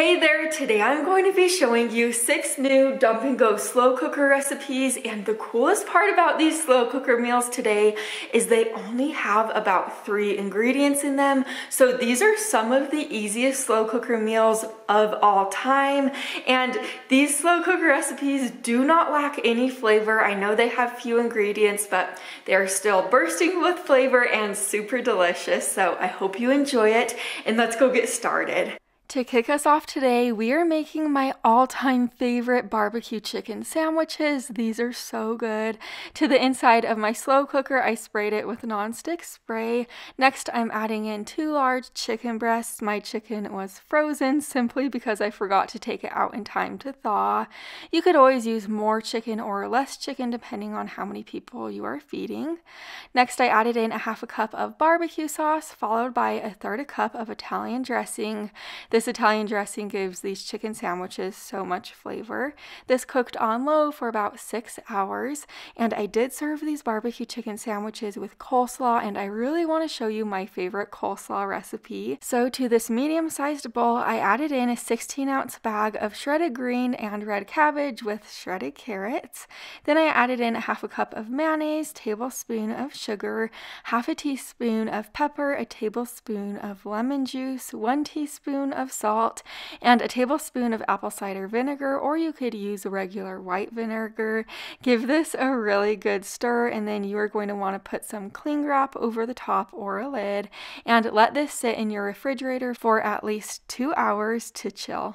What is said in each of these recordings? Hey there, today I'm going to be showing you 6 new dump and go slow cooker recipes, and the coolest part about these slow cooker meals today is they only have about 3 ingredients in them. So these are some of the easiest slow cooker meals of all time, and these slow cooker recipes do not lack any flavor. I know they have few ingredients, but they're still bursting with flavor and super delicious. So I hope you enjoy it, and let's go get started. To kick us off today, we are making my all-time favorite barbecue chicken sandwiches. These are so good. To the inside of my slow cooker, I sprayed it with nonstick spray. Next, I'm adding in 2 large chicken breasts. My chicken was frozen simply because I forgot to take it out in time to thaw. You could always use more chicken or less chicken depending on how many people you are feeding. Next, I added in a half a cup of barbecue sauce, followed by a third a cup of Italian dressing. This Italian dressing gives these chicken sandwiches so much flavor. This cooked on low for about 6 hours, and I did serve these barbecue chicken sandwiches with coleslaw, and I really want to show you my favorite coleslaw recipe. So to this medium-sized bowl, I added in a 16-ounce bag of shredded green and red cabbage with shredded carrots. Then I added in a half a cup of mayonnaise, tablespoon of sugar, half a teaspoon of pepper, a tablespoon of lemon juice, 1 teaspoon of salt, and a tablespoon of apple cider vinegar, or you could use regular white vinegar. Give this a really good stir, and then you are going to want to put some cling wrap over the top or a lid, and let this sit in your refrigerator for at least 2 hours to chill.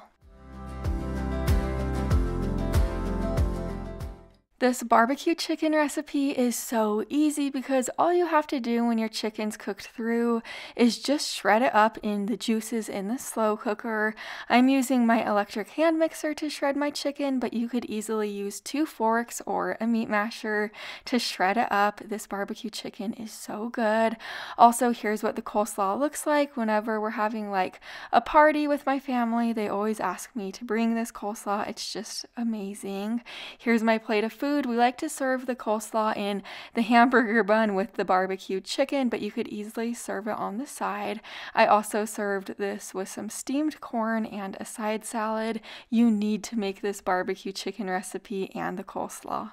This barbecue chicken recipe is so easy because all you have to do when your chicken's cooked through is just shred it up in the juices in the slow cooker. I'm using my electric hand mixer to shred my chicken, but you could easily use 2 forks or a meat masher to shred it up. This barbecue chicken is so good. Also, here's what the coleslaw looks like. Whenever we're having like a party with my family, they always ask me to bring this coleslaw. It's just amazing. Here's my plate of food. We like to serve the coleslaw in the hamburger bun with the barbecue chicken, but you could easily serve it on the side. I also served this with some steamed corn and a side salad. You need to make this barbecue chicken recipe and the coleslaw.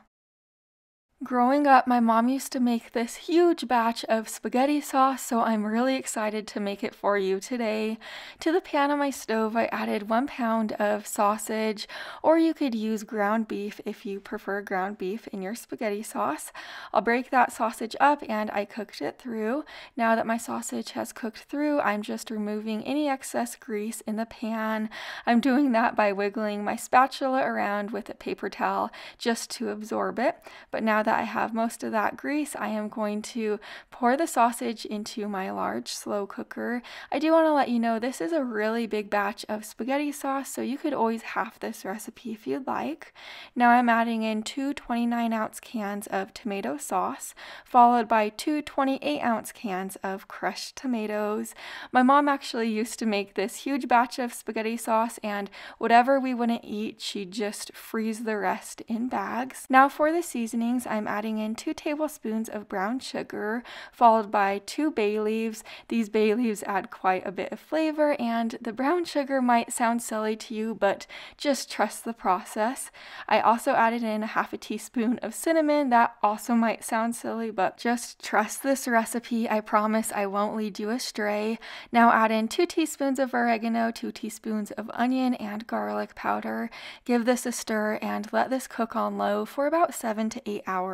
Growing up, my mom used to make this huge batch of spaghetti sauce, so I'm really excited to make it for you today. To the pan on my stove, I added 1 pound of sausage, or you could use ground beef if you prefer ground beef in your spaghetti sauce. I'll break that sausage up, and I cooked it through. Now that my sausage has cooked through, I'm just removing any excess grease in the pan. I'm doing that by wiggling my spatula around with a paper towel just to absorb it, but now that I have most of that grease, I am going to pour the sausage into my large slow cooker. I do want to let you know this is a really big batch of spaghetti sauce, so you could always half this recipe if you'd like. Now I'm adding in 2 29-ounce cans of tomato sauce, followed by 2 28-ounce cans of crushed tomatoes. My mom actually used to make this huge batch of spaghetti sauce, and whatever we wouldn't eat, she'd just freeze the rest in bags. Now for the seasonings, I'm adding in 2 tablespoons of brown sugar, followed by 2 bay leaves. These bay leaves add quite a bit of flavor, and the brown sugar might sound silly to you, but just trust the process. I also added in a half a teaspoon of cinnamon. That also might sound silly, but just trust this recipe. I promise I won't lead you astray. Now add in 2 teaspoons of oregano, 2 teaspoons of onion and garlic powder. Give this a stir and let this cook on low for about 7 to 8 hours.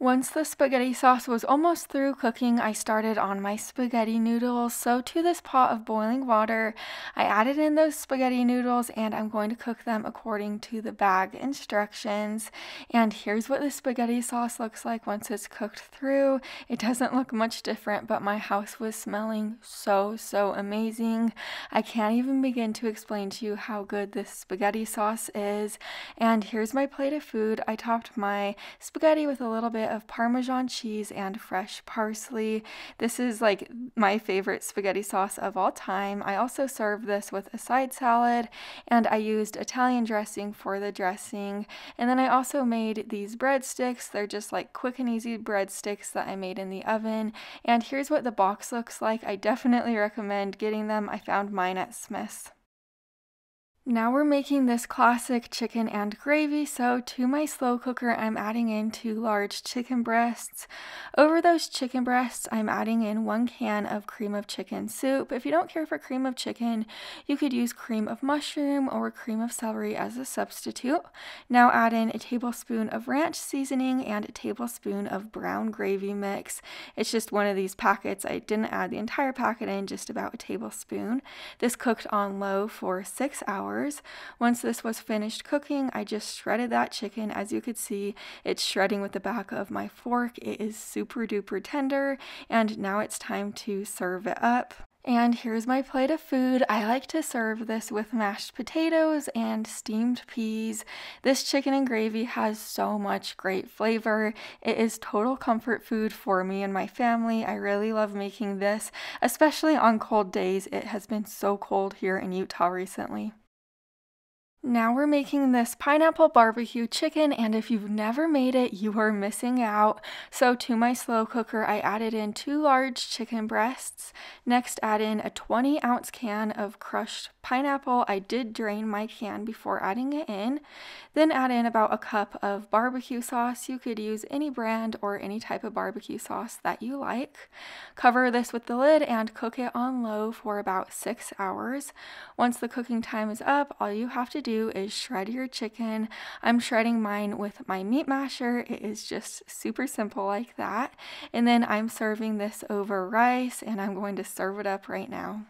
Once the spaghetti sauce was almost through cooking, I started on my spaghetti noodles. So to this pot of boiling water, I added in those spaghetti noodles, and I'm going to cook them according to the bag instructions. And here's what the spaghetti sauce looks like once it's cooked through. It doesn't look much different, but my house was smelling so amazing. I can't even begin to explain to you how good this spaghetti sauce is. And here's my plate of food. I topped my spaghetti with a little bit bit of Parmesan cheese and fresh parsley. This is like my favorite spaghetti sauce of all time. I also serve this with a side salad, and I used Italian dressing for the dressing. And then I also made these breadsticks. They're just like quick and easy breadsticks that I made in the oven. And here's what the box looks like. I definitely recommend getting them. I found mine at Smith's. Now we're making this classic chicken and gravy, so to my slow cooker I'm adding in 2 large chicken breasts. Over those chicken breasts I'm adding in 1 can of cream of chicken soup. If you don't care for cream of chicken, you could use cream of mushroom or cream of celery as a substitute. Now add in a tablespoon of ranch seasoning and a tablespoon of brown gravy mix. It's just one of these packets. I didn't add the entire packet in, just about a tablespoon. This cooked on low for 6 hours. Once this was finished cooking, I just shredded that chicken. As you could see, it's shredding with the back of my fork. It is super duper tender, and now it's time to serve it up. And here's my plate of food. I like to serve this with mashed potatoes and steamed peas. This chicken and gravy has so much great flavor. It is total comfort food for me and my family. I really love making this, especially on cold days. It has been so cold here in Utah recently. Now we're making this pineapple barbecue chicken, and if you've never made it, you are missing out. So to my slow cooker, I added in 2 large chicken breasts. Next, add in a 20-ounce can of crushed pineapple. I did drain my can before adding it in. Then add in about a cup of barbecue sauce. You could use any brand or any type of barbecue sauce that you like. Cover this with the lid and cook it on low for about 6 hours. Once the cooking time is up, all you have to do is shred your chicken. I'm shredding mine with my meat masher. It is just super simple like that. And then I'm serving this over rice, and I'm going to serve it up right now.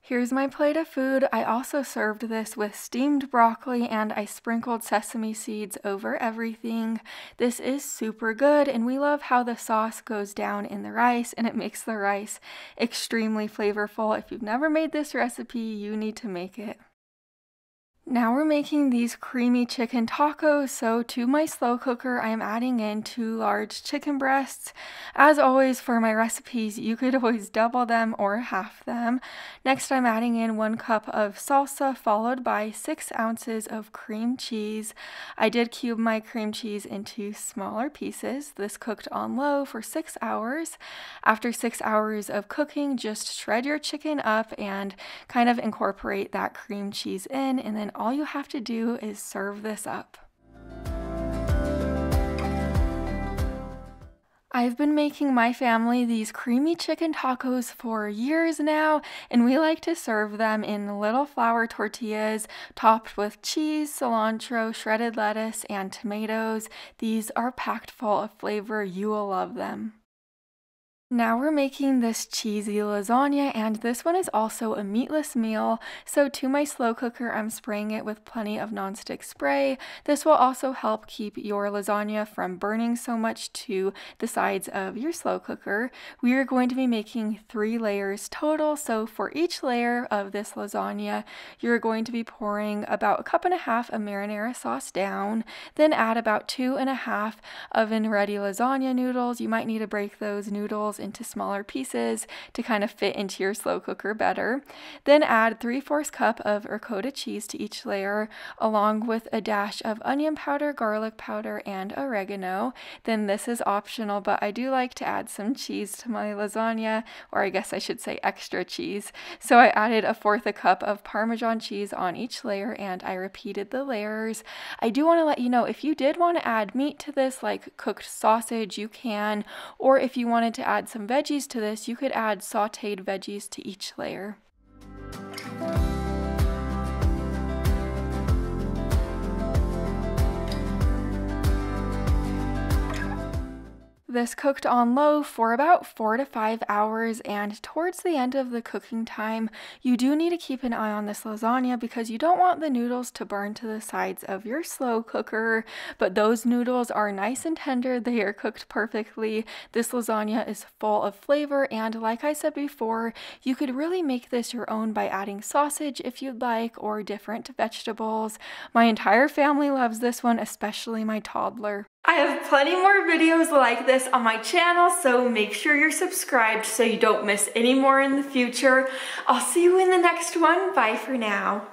Here's my plate of food. I also served this with steamed broccoli, and I sprinkled sesame seeds over everything. This is super good, and we love how the sauce goes down in the rice, and it makes the rice extremely flavorful. If you've never made this recipe, you need to make it. Now we're making these creamy chicken tacos, so to my slow cooker I'm adding in 2 large chicken breasts. As always for my recipes, you could always double them or half them. Next I'm adding in 1 cup of salsa, followed by 6 ounces of cream cheese. I did cube my cream cheese into smaller pieces. This cooked on low for 6 hours. After 6 hours of cooking, just shred your chicken up and kind of incorporate that cream cheese in, and then all you have to do is serve this up. I've been making my family these creamy chicken tacos for years now, and we like to serve them in little flour tortillas topped with cheese, cilantro, shredded lettuce, and tomatoes. These are packed full of flavor. You will love them. Now we're making this cheesy lasagna, and this one is also a meatless meal, so to my slow cooker I'm spraying it with plenty of nonstick spray. This will also help keep your lasagna from burning so much to the sides of your slow cooker. We are going to be making 3 layers total, so for each layer of this lasagna you're going to be pouring about a 1.5 cups of marinara sauce down, then add about 2.5 oven-ready lasagna noodles. You might need to break those noodles into smaller pieces to kind of fit into your slow cooker better. Then add 3/4 cup of ricotta cheese to each layer, along with a dash of onion powder, garlic powder, and oregano. Then this is optional, but I do like to add some cheese to my lasagna, or I guess I should say extra cheese. So I added 1/4 cup of Parmesan cheese on each layer, and I repeated the layers. I do want to let you know, if you did want to add meat to this, like cooked sausage, you can, or if you wanted to add some veggies to this, you could add sauteed veggies to each layer. this cooked on low for about 4 to 5 hours, and towards the end of the cooking time, you do need to keep an eye on this lasagna because you don't want the noodles to burn to the sides of your slow cooker, but those noodles are nice and tender. They are cooked perfectly. This lasagna is full of flavor, and like I said before, you could really make this your own by adding sausage if you'd like or different vegetables. My entire family loves this one, especially my toddler. I have plenty more videos like this on my channel, so make sure you're subscribed so you don't miss any more in the future. I'll see you in the next one. Bye for now.